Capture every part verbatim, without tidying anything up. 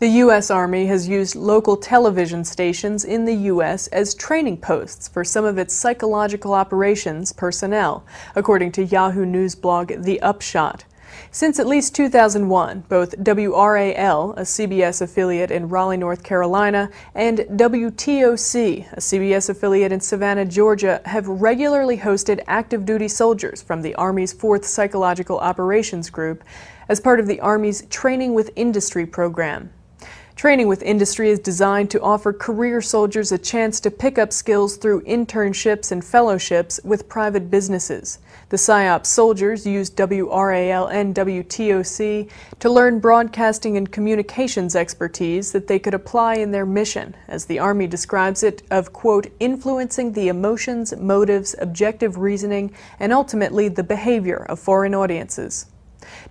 The U S Army has used local television stations in the U S as training posts for some of its psychological operations personnel, according to Yahoo News blog The Upshot. Since at least two thousand one, both W R A L, a C B S affiliate in Raleigh, North Carolina, and W T O C, a C B S affiliate in Savannah, Georgia, have regularly hosted active duty soldiers from the Army's Fourth Psychological Operations Group as part of the Army's Training with Industry program. Training with Industry is designed to offer career soldiers a chance to pick up skills through internships and fellowships with private businesses. The PSYOP soldiers used W R A L and W T O C to learn broadcasting and communications expertise that they could apply in their mission, as the Army describes it, of, quote, influencing the emotions, motives, objective reasoning, and ultimately the behavior of foreign audiences.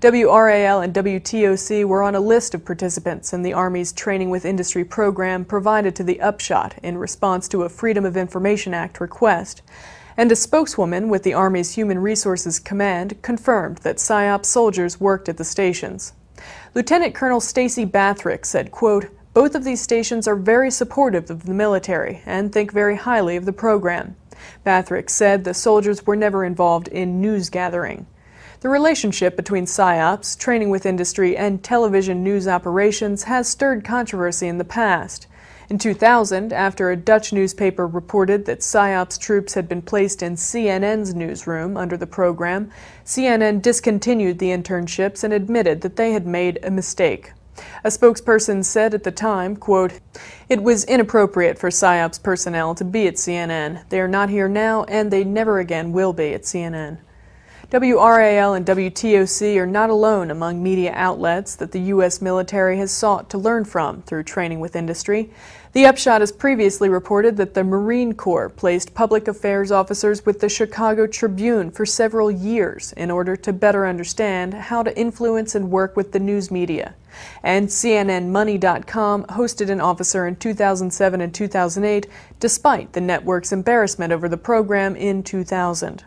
W R A L and W T O C were on a list of participants in the Army's Training with Industry program provided to the Upshot in response to a Freedom of Information Act request, and a spokeswoman with the Army's Human Resources Command confirmed that PSYOP soldiers worked at the stations. Lieutenant Colonel Stacy Bathrick said, quote, both of these stations are very supportive of the military and think very highly of the program. Bathrick said the soldiers were never involved in news gathering. The relationship between PSYOPs, Training with Industry, and television news operations has stirred controversy in the past. In two thousand, after a Dutch newspaper reported that PSYOPs troops had been placed in C N N's newsroom under the program, C N N discontinued the internships and admitted that they had made a mistake. A spokesperson said at the time, quote, it was inappropriate for PSYOPs personnel to be at C N N. They are not here now, and they never again will be at C N N. W R A L and W T O C are not alone among media outlets that the U S military has sought to learn from through Training with Industry. The Upshot has previously reported that the Marine Corps placed public affairs officers with the Chicago Tribune for several years in order to better understand how to influence and work with the news media. And C N N Money dot com hosted an officer in two thousand seven and two thousand eight, despite the network's embarrassment over the program in two thousand.